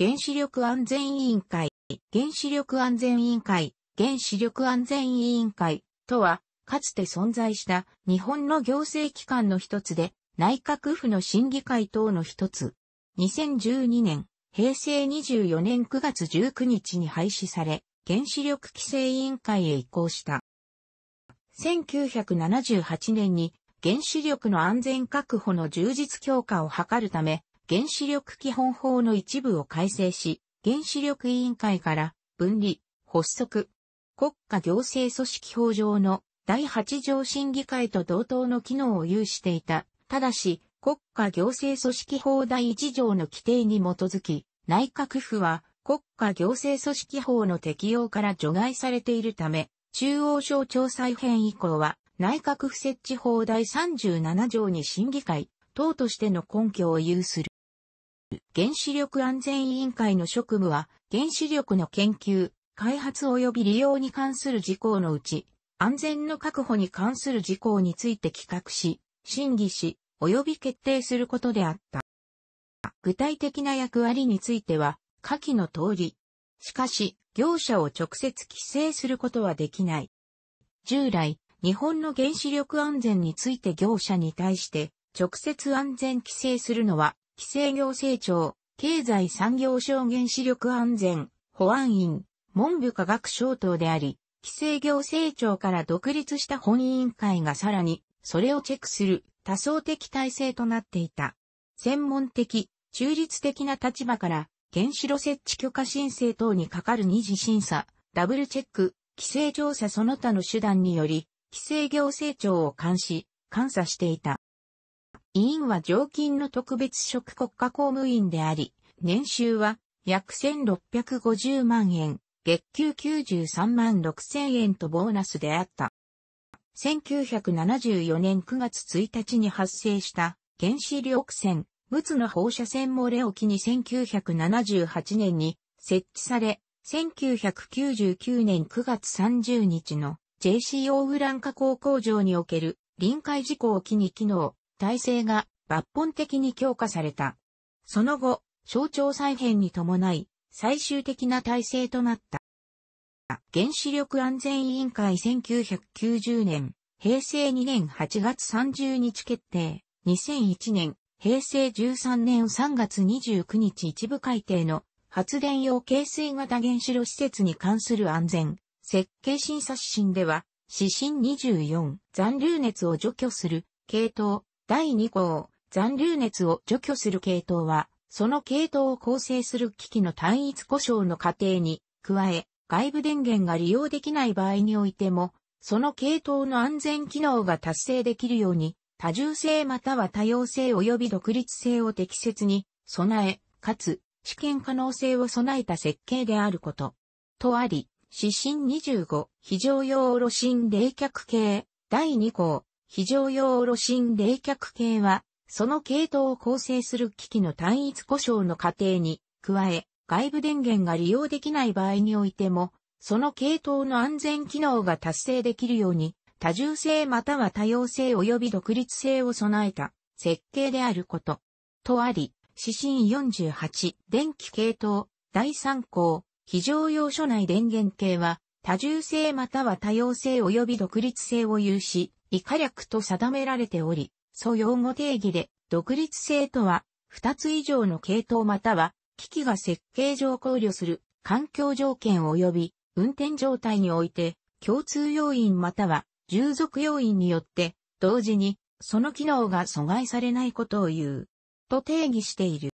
原子力安全委員会、原子力安全委員会、原子力安全委員会とは、かつて存在した日本の行政機関の一つで、内閣府の審議会等の一つ。2012年、平成24年9月19日に廃止され、原子力規制委員会へ移行した。1978年に原子力の安全確保の充実強化を図るため、原子力基本法の一部を改正し、原子力委員会から分離、発足。国家行政組織法上の第8条審議会と同等の機能を有していた。ただし、国家行政組織法第1条の規定に基づき、内閣府は国家行政組織法の適用から除外されているため、中央省庁再編以降は、内閣府設置法第37条に審議会等としての根拠を有する。原子力安全委員会の職務は、原子力の研究、開発及び利用に関する事項のうち、安全の確保に関する事項について企画し、審議し、及び決定することであった。具体的な役割については、下記の通り。しかし、業者を直接規制することはできない。従来、日本の原子力安全について業者に対して、直接安全規制するのは、規制行政庁、経済産業省原子力安全、保安院、文部科学省等であり、規制行政庁から独立した本委員会がさらに、それをチェックする多層的体制となっていた。専門的、中立的な立場から、原子炉設置許可申請等にかかる二次審査、ダブルチェック、規制調査その他の手段により、規制行政庁を監視、監査していた。委員は常勤の特別職国家公務員であり、年収は約1650万円、月給93万6000円とボーナスであった。1974年9月1日に発生した原子力船、陸奥の放射線漏れを機に1978年に設置され、1999年9月30日の JCO ウラン加工工場における臨界事故を機に機能、体制が抜本的に強化された。その後、省庁再編に伴い最終的な体制となった。原子力安全委員会1990年、平成2年8月30日決定、2001年、平成13年3月29日一部改定の発電用軽水型原子炉施設に関する安全設計審査指針では指針24残留熱を除去する系統第2項残留熱を除去する系統はその系統を構成する機器の単一故障の過程に加え外部電源が利用できない場合においてもその系統の安全機能が達成できるように多重性または多様性及び独立性を適切に備え、かつ試験可能性を備えた設計であること。とあり、指針25、非常用炉心冷却系、第2項、非常用炉心冷却系は、その系統を構成する機器の単一故障の過程に、加え、外部電源が利用できない場合においても、その系統の安全機能が達成できるように、多重性または多様性及び独立性を備えた設計であること。とあり、指針48、電気系統、第3項、非常用所内電源系は、多重性または多様性及び独立性を有し、以下略と定められており、素用語定義で、独立性とは、2つ以上の系統または、機器が設計上考慮する、環境条件及び、運転状態において、共通要因または、従属要因によって、同時に、その機能が阻害されないことを言う、と定義している。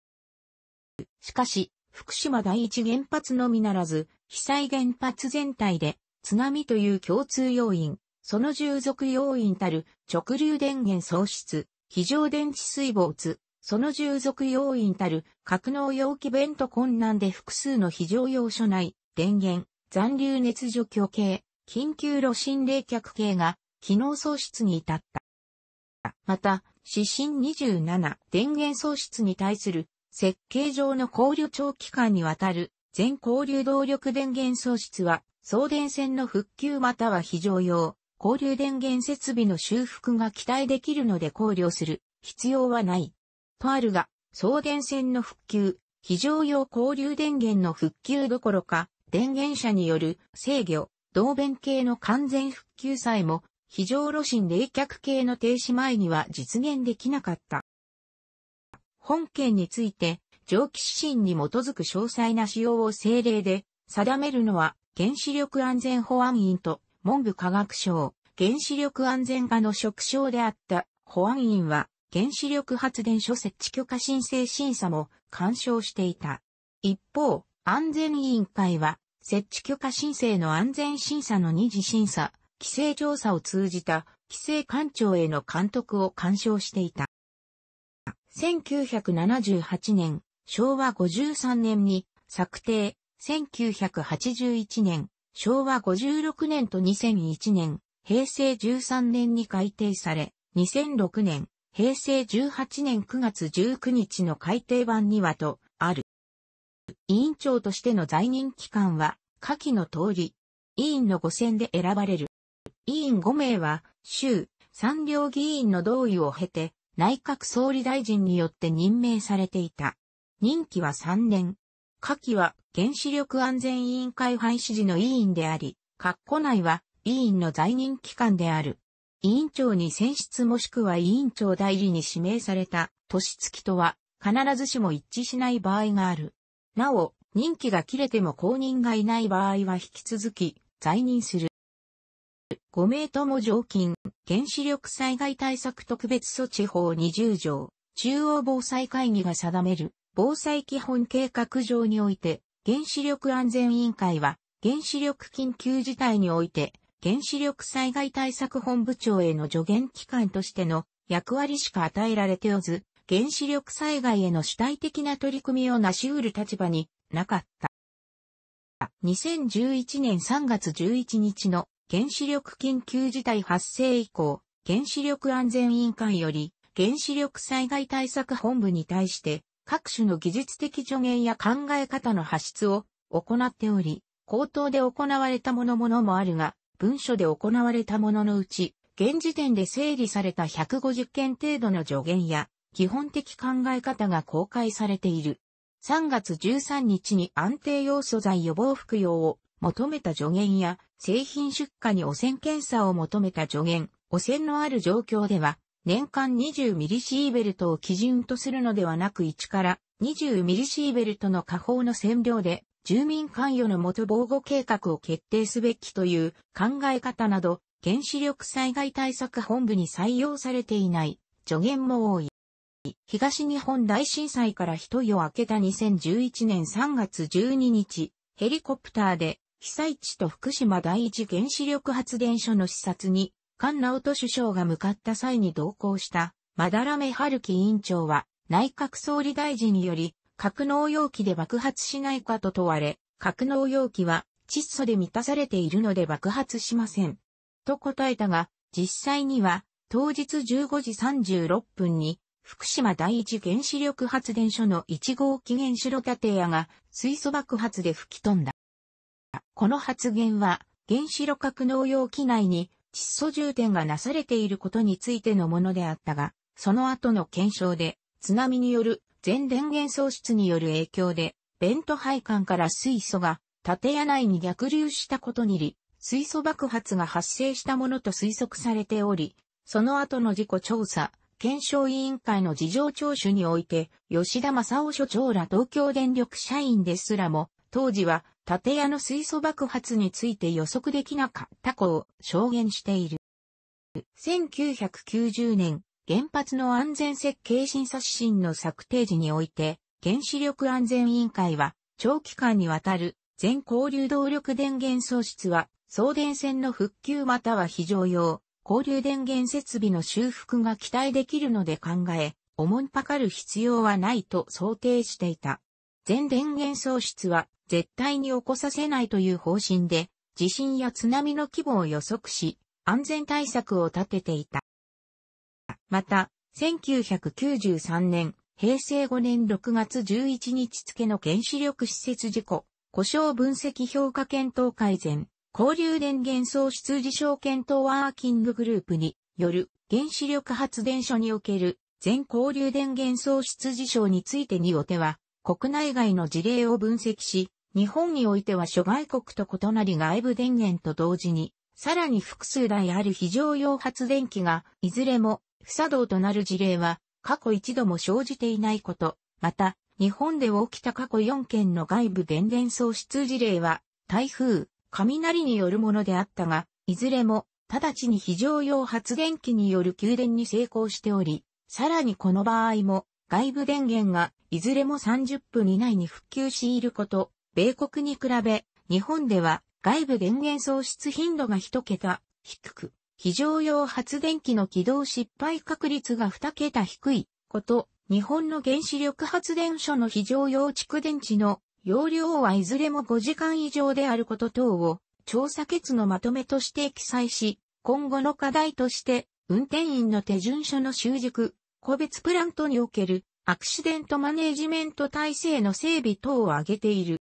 しかし、福島第一原発のみならず、被災原発全体で、津波という共通要因、その従属要因たる直流電源喪失、非常電池水没、その従属要因たる格納容器弁と困難で複数の非常用所内、電源、残留熱除去系、緊急炉心冷却系が機能喪失に至った。また、指針27、電源喪失に対する設計上の考慮長期間にわたる全交流動力電源喪失は、送電線の復旧または非常用、交流電源設備の修復が期待できるので考慮する必要はない。とあるが、送電線の復旧、非常用交流電源の復旧どころか、電源車による制御、導弁系の完全復旧さえも、非常炉心冷却系の停止前には実現できなかった。本件について、蒸気指針に基づく詳細な仕様を政令で定めるのは、原子力安全保安院と文部科学省、原子力安全課の職掌であった保安院は、原子力発電所設置許可申請審査も干渉していた。一方、安全委員会は、設置許可申請の安全審査の二次審査、規制調査を通じた規制官庁への監督を干渉していた。1978年、昭和53年に策定、1981年、昭和56年と2001年、平成13年に改定され、2006年、平成18年9月19日の改訂版にはと、ある。委員長としての在任期間は、下記の通り、委員の5選で選ばれる。委員5名は、衆参両議員の同意を経て、内閣総理大臣によって任命されていた。任期は3年。下記は原子力安全委員会廃止時の委員であり、括弧内は委員の在任期間である。委員長に選出もしくは委員長代理に指名された年月とは必ずしも一致しない場合がある。なお、任期が切れても後任がいない場合は引き続き在任する。5名とも常勤、原子力災害対策特別措置法20条、中央防災会議が定める、防災基本計画上において、原子力安全委員会は、原子力緊急事態において、原子力災害対策本部長への助言機関としての役割しか与えられておず、原子力災害への主体的な取り組みを成し得る立場になかった。2011年3月11日の、原子力緊急事態発生以降、原子力安全委員会より、原子力災害対策本部に対して、各種の技術的助言や考え方の発出を行っており、口頭で行われたものもあるが、文書で行われたもののうち、現時点で整理された150件程度の助言や、基本的考え方が公開されている。3月13日に安定要素剤予防服用を、求めた助言や製品出荷に汚染検査を求めた助言、汚染のある状況では年間20ミリシーベルトを基準とするのではなく1から20ミリシーベルトの下方の線量で住民関与のもと防護計画を決定すべきという考え方など原子力災害対策本部に採用されていない助言も多い。東日本大震災から一夜明けた2011年3月12日、ヘリコプターで被災地と福島第一原子力発電所の視察に、菅直人首相が向かった際に同行した、班目春樹委員長は、内閣総理大臣により、格納容器で爆発しないかと問われ、格納容器は窒素で満たされているので爆発しません。と答えたが、実際には、当日15時36分に、福島第一原子力発電所の1号機原子炉建屋が水素爆発で吹き飛んだ。この発言は、原子炉格納容器内に窒素充填がなされていることについてのものであったが、その後の検証で、津波による全電源喪失による影響で、ベント配管から水素が建屋内に逆流したことにより、水素爆発が発生したものと推測されており、その後の事故調査、検証委員会の事情聴取において、吉田正夫所長ら東京電力社員ですらも、当時は建屋の水素爆発について予測できなかったと証言している。1990年、原発の安全設計審査指針の策定時において、原子力安全委員会は、長期間にわたる全交流動力電源喪失は、送電線の復旧または非常用、交流電源設備の修復が期待できるので考え、重んぱかる必要はないと想定していた。全電源喪失は絶対に起こさせないという方針で、地震や津波の規模を予測し、安全対策を立てていた。また、1993年、平成5年6月11日付の原子力施設事故、故障分析評価検討改善、交流電源喪失事象検討ワーキンググループによる原子力発電所における全交流電源喪失事象についてにおいては、国内外の事例を分析し、日本においては諸外国と異なり外部電源と同時に、さらに複数台ある非常用発電機が、いずれも不作動となる事例は、過去一度も生じていないこと。また、日本で起きた過去4件の外部電源喪失事例は、台風、雷によるものであったが、いずれも、直ちに非常用発電機による給電に成功しており、さらにこの場合も、外部電源が、いずれも30分以内に復旧していること、米国に比べ、日本では、外部電源喪失頻度が1桁低く、非常用発電機の起動失敗確率が2桁低いこと、日本の原子力発電所の非常用蓄電池の容量はいずれも5時間以上であること等を調査結のまとめとして記載し、今後の課題として運転員の手順書の習熟、個別プラントにおけるアクシデントマネージメント体制の整備等を挙げている。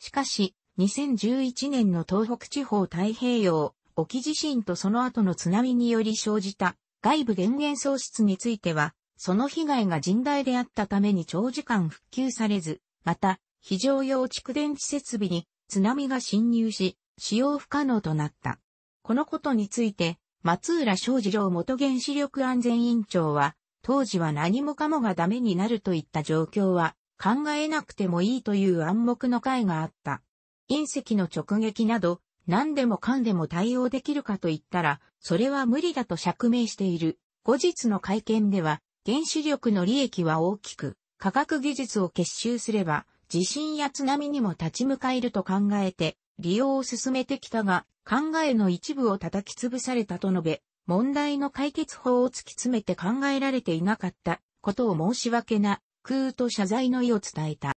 しかし、2011年の東北地方太平洋沖地震とその後の津波により生じた外部電源喪失については、その被害が甚大であったために長時間復旧されず、また、非常用蓄電池設備に津波が侵入し、使用不可能となった。このことについて、松浦昌次郎元原子力安全委員長は、当時は何もかもがダメになるといった状況は考えなくてもいいという暗黙の会があった。隕石の直撃など何でもかんでも対応できるかといったらそれは無理だと釈明している。後日の会見では原子力の利益は大きく科学技術を結集すれば地震や津波にも立ち向かえると考えて利用を進めてきたが考えの一部を叩き潰されたと述べ問題の解決法を突き詰めて考えられていなかったことを申し訳なくと謝罪の意を伝えた。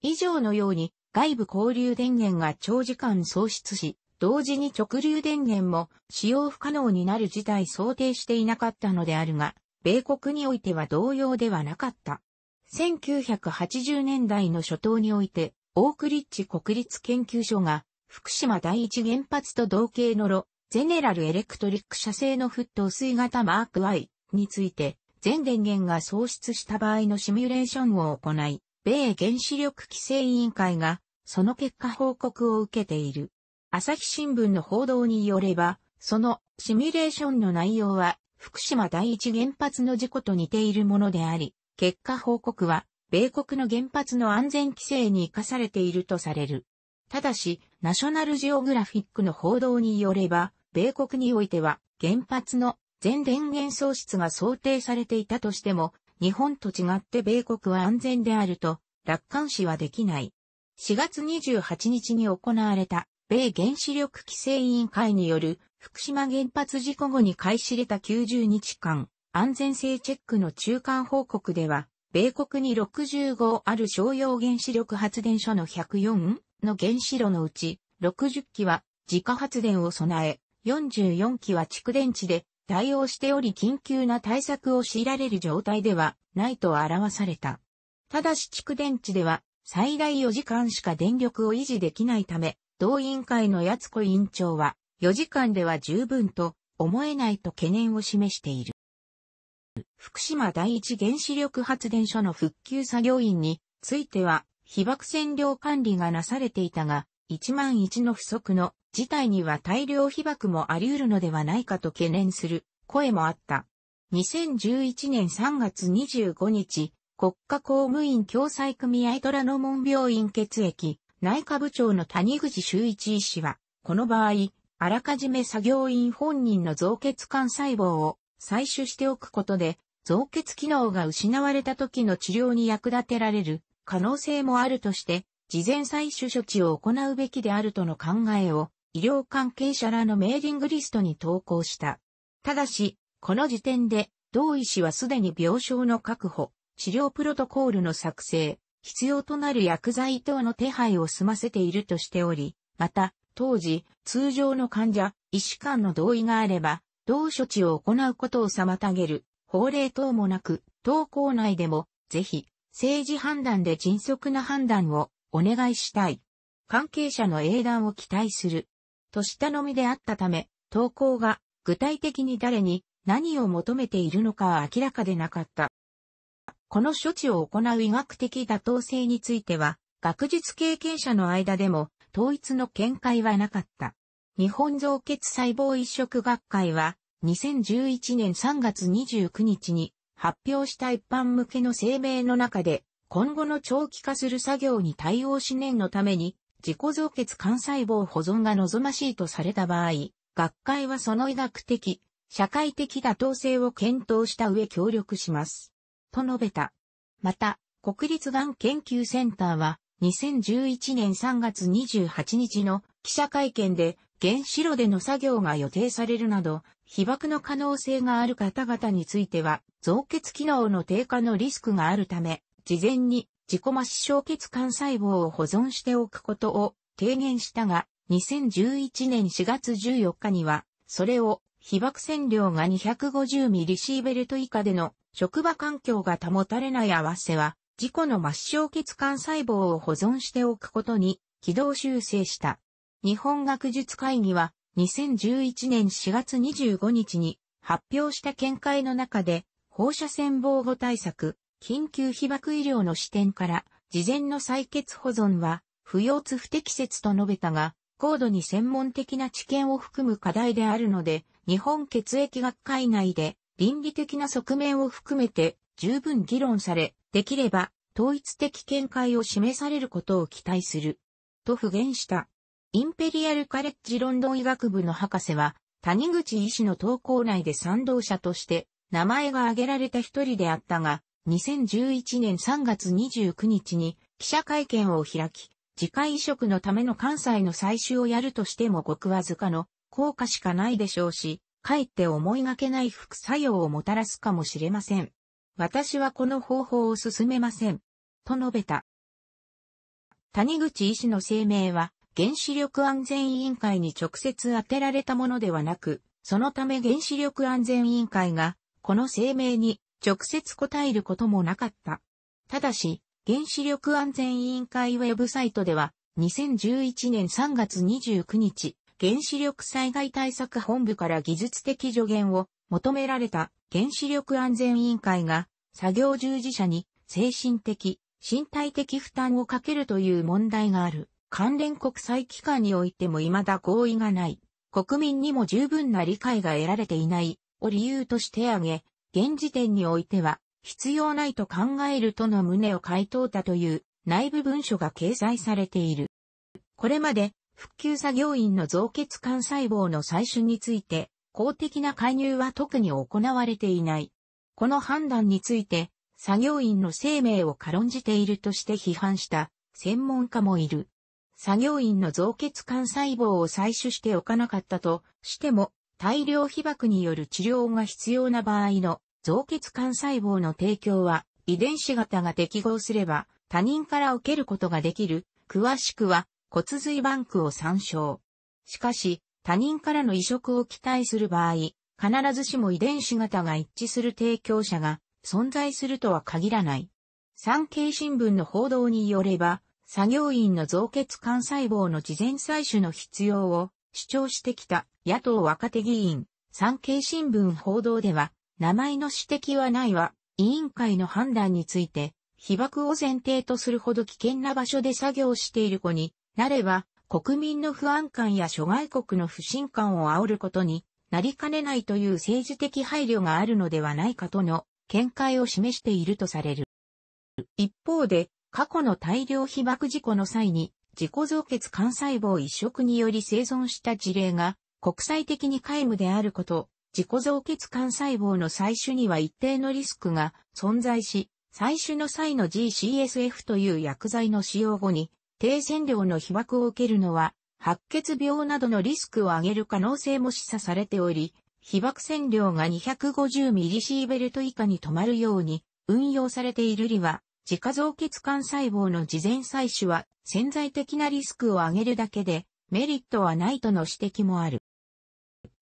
以上のように外部交流電源が長時間喪失し、同時に直流電源も使用不可能になる事態想定していなかったのであるが、米国においては同様ではなかった。1980年代の初頭において、オークリッジ国立研究所が、福島第一原発と同型の炉、ゼネラルエレクトリック社製の沸騰水型マーク Y について、全電源が喪失した場合のシミュレーションを行い、米原子力規制委員会が、その結果報告を受けている。朝日新聞の報道によれば、そのシミュレーションの内容は、福島第一原発の事故と似ているものであり、結果報告は、米国の原発の安全規制に生かされているとされる。ただし、ナショナルジオグラフィックの報道によれば、米国においては、原発の全電源喪失が想定されていたとしても、日本と違って米国は安全であると、楽観視はできない。4月28日に行われた、米原子力規制委員会による、福島原発事故後に開始れた90日間、安全性チェックの中間報告では、米国に65ある商用原子力発電所の104の原子炉のうち、60基は自家発電を備え、44基は蓄電池で、対応しており緊急な対策を強いられる状態ではないと表された。ただし蓄電池では最大4時間しか電力を維持できないため、同委員会の八子委員長は4時間では十分と思えないと懸念を示している。福島第一原子力発電所の復旧作業員については被爆線量管理がなされていたが、1万1の不足の事態には大量被爆もあり得るのではないかと懸念する声もあった。2011年3月25日、国家公務員共済組合虎ノ門病院血液内科部長の谷口修一医師は、この場合、あらかじめ作業員本人の造血幹細胞を採取しておくことで、造血機能が失われた時の治療に役立てられる可能性もあるとして、事前採取処置を行うべきであるとの考えを、医療関係者らのメーリングリストに投稿した。ただし、この時点で、同医師はすでに病床の確保、治療プロトコールの作成、必要となる薬剤等の手配を済ませているとしており、また、当時、通常の患者、医師間の同意があれば、同処置を行うことを妨げる、法令等もなく、当校内でも、ぜひ、政治判断で迅速な判断をお願いしたい。関係者の英断を期待する。としたのみであったため、投稿が具体的に誰に何を求めているのかは明らかでなかった。この処置を行う医学的妥当性については、学術経験者の間でも統一の見解はなかった。日本造血細胞移植学会は、2011年3月29日に発表した一般向けの声明の中で、今後の長期化する作業に対応し念のために、自己造血幹細胞保存が望ましいとされた場合、学会はその医学的、社会的妥当性を検討した上協力します。と述べた。また、国立がん研究センターは、2011年3月28日の記者会見で、原子炉での作業が予定されるなど、被爆の可能性がある方々については、造血機能の低下のリスクがあるため、事前に自己末梢血幹細胞を保存しておくことを提言したが、2011年4月14日には、それを被爆線量が250ミリシーベルト以下での職場環境が保たれない合わせは、自己の末梢血幹細胞を保存しておくことに軌道修正した。日本学術会議は2011年4月25日に発表した見解の中で放射線防護対策、緊急被爆医療の視点から事前の採血保存は不要不適切と述べたが高度に専門的な知見を含む課題であるので日本血液学会内で倫理的な側面を含めて十分議論されできれば統一的見解を示されることを期待すると付言した。インペリアルカレッジロンドン医学部の博士は、谷口医師の投稿内で賛同者として、名前が挙げられた一人であったが、2011年3月29日に記者会見を開き、自家移植のための関西の採取をやるとしてもごくわずかの効果しかないでしょうし、かえって思いがけない副作用をもたらすかもしれません。私はこの方法を勧めません。と述べた。谷口医師の声明は、原子力安全委員会に直接当てられたものではなく、そのため原子力安全委員会が、この声明に直接答えることもなかった。ただし、原子力安全委員会ウェブサイトでは、2011年3月29日、原子力災害対策本部から技術的助言を求められた原子力安全委員会が、作業従事者に精神的、身体的負担をかけるという問題がある。関連国際機関においても未だ合意がない、国民にも十分な理解が得られていないを理由として挙げ、現時点においては必要ないと考えるとの旨を回答したという内部文書が掲載されている。これまで復旧作業員の造血幹細胞の採取について公的な介入は特に行われていない。この判断について作業員の生命を軽んじているとして批判した専門家もいる。作業員の造血幹細胞を採取しておかなかったとしても、大量被爆による治療が必要な場合の造血幹細胞の提供は、遺伝子型が適合すれば他人から受けることができる。詳しくは骨髄バンクを参照。しかし、他人からの移植を期待する場合、必ずしも遺伝子型が一致する提供者が存在するとは限らない。産経新聞の報道によれば、作業員の造血幹細胞の事前採取の必要を主張してきた野党若手議員、産経新聞報道では、名前の指摘はないわ、委員会の判断について、被爆を前提とするほど危険な場所で作業している子になれば、国民の不安感や諸外国の不信感を煽ることになりかねないという政治的配慮があるのではないかとの見解を示しているとされる。一方で、過去の大量被爆事故の際に自己造血幹細胞移植により生存した事例が国際的に皆無であること、自己造血幹細胞の採取には一定のリスクが存在し、採取の際の GCSF という薬剤の使用後に低線量の被爆を受けるのは白血病などのリスクを上げる可能性も示唆されており、被爆線量が250ミリシーベルト以下に止まるように運用されているりは、自家造血幹細胞の事前採取は潜在的なリスクを上げるだけでメリットはないとの指摘もある。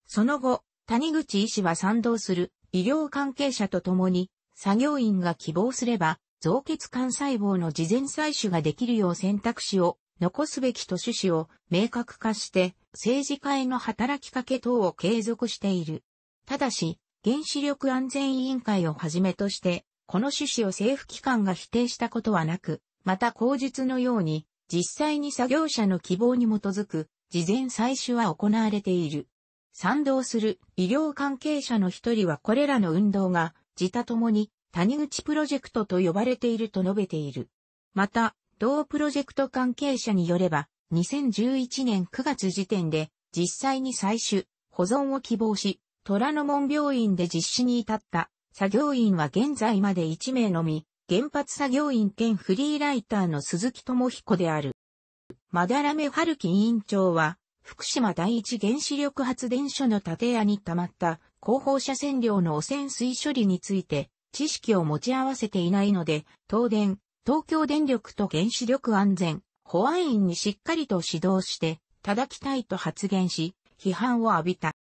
その後、谷口医師は賛同する医療関係者と共に作業員が希望すれば造血幹細胞の事前採取ができるよう選択肢を残すべきと趣旨を明確化して政治家への働きかけ等を継続している。ただし、原子力安全委員会をはじめとしてこの趣旨を政府機関が否定したことはなく、また後述のように、実際に作業者の希望に基づく、事前採取は行われている。賛同する医療関係者の一人はこれらの運動が、自他ともに、谷口プロジェクトと呼ばれていると述べている。また、同プロジェクト関係者によれば、2011年9月時点で、実際に採取、保存を希望し、虎の門病院で実施に至った、作業員は現在まで1名のみ、原発作業員兼フリーライターの鈴木智彦である。斑目春樹委員長は、福島第一原子力発電所の建屋に溜まった後方車線量の汚染水処理について、知識を持ち合わせていないので、東電、東京電力と原子力安全、保安院にしっかりと指導して、叩きたいと発言し、批判を浴びた。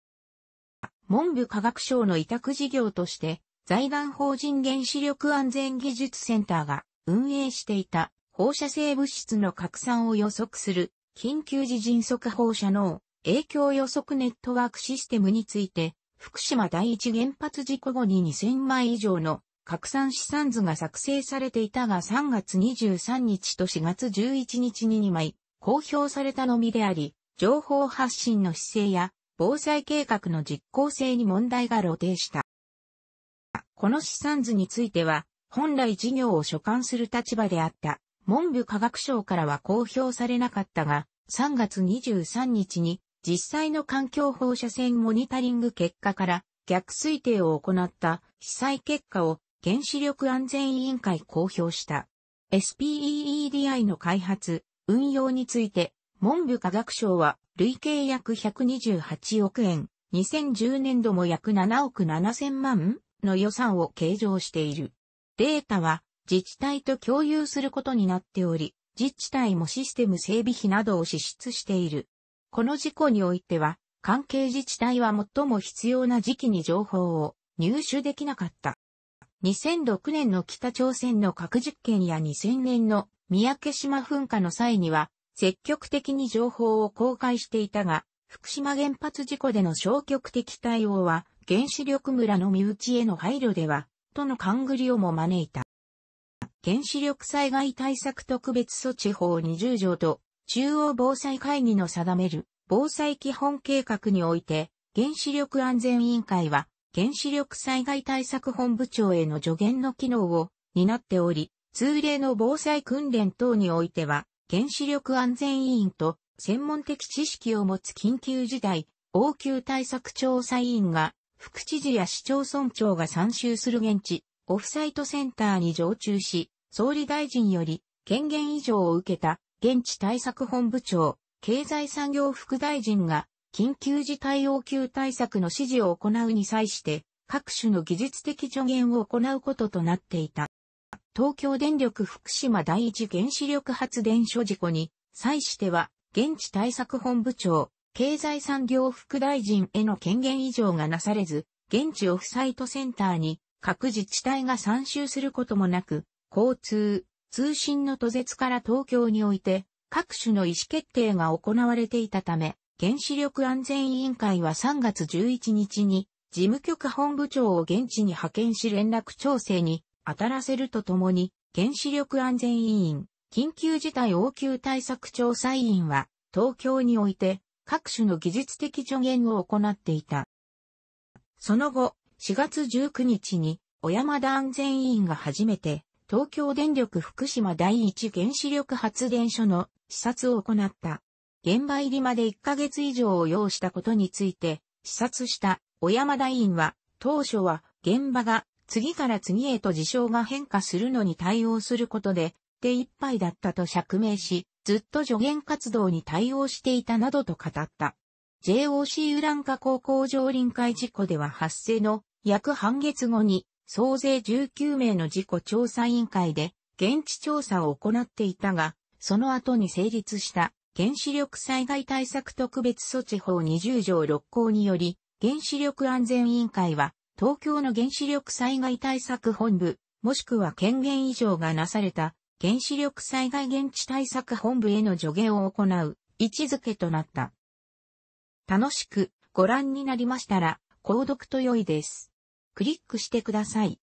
文部科学省の委託事業として、財団法人原子力安全技術センターが運営していた放射性物質の拡散を予測する緊急時迅速放射能影響予測ネットワークシステムについて、福島第一原発事故後に2000枚以上の拡散試算図が作成されていたが3月23日と4月11日に2枚公表されたのみであり、情報発信の姿勢や防災計画の実効性に問題が露呈した。この試算図については、本来事業を所管する立場であった文部科学省からは公表されなかったが、3月23日に実際の環境放射線モニタリング結果から逆推定を行った試算結果を原子力安全委員会公表した。SPEEDI の開発、運用について、文部科学省は累計約128億円、2010年度も約7億7000万の予算を計上している。データは自治体と共有することになっており、自治体もシステム整備費などを支出している。この事故においては、関係自治体は最も必要な時期に情報を入手できなかった。2006年の北朝鮮の核実験や2000年の三宅島噴火の際には、積極的に情報を公開していたが、福島原発事故での消極的対応は、原子力村の身内への配慮では、との勘繰りをも招いた。原子力災害対策特別措置法20条と中央防災会議の定める防災基本計画において、原子力安全委員会は原子力災害対策本部長への助言の機能を担っており、通例の防災訓練等においては、原子力安全委員と専門的知識を持つ緊急事態応急対策調査委員が、副知事や市町村長が参集する現地、オフサイトセンターに常駐し、総理大臣より権限以上を受けた現地対策本部長、経済産業副大臣が緊急事態応急対策の指示を行うに際して、各種の技術的助言を行うこととなっていた。東京電力福島第一原子力発電所事故に際しては、現地対策本部長、経済産業副大臣への権限以上がなされず、現地オフサイトセンターに各自治体が参集することもなく、交通、通信の途絶から東京において各種の意思決定が行われていたため、原子力安全委員会は3月11日に事務局本部長を現地に派遣し連絡調整に当たらせるとともに、原子力安全委員、緊急事態応急対策調査委員は東京において、各種の技術的助言を行っていた。その後、4月19日に、小山田安全委員が初めて、東京電力福島第一原子力発電所の視察を行った。現場入りまで1ヶ月以上を要したことについて、視察した小山田委員は、当初は現場が次から次へと事象が変化するのに対応することで、手一杯だったと釈明し、ずっと助言活動に対応していたなどと語った。JOC ウランカ高校上臨海事故では発生の約半月後に総勢19名の事故調査委員会で現地調査を行っていたが、その後に成立した原子力災害対策特別措置法20条6項により、原子力安全委員会は東京の原子力災害対策本部、もしくは権限以上がなされた原子力災害現地対策本部への助言を行う位置づけとなった。楽しくご覧になりましたら、購読と良いです。クリックしてください。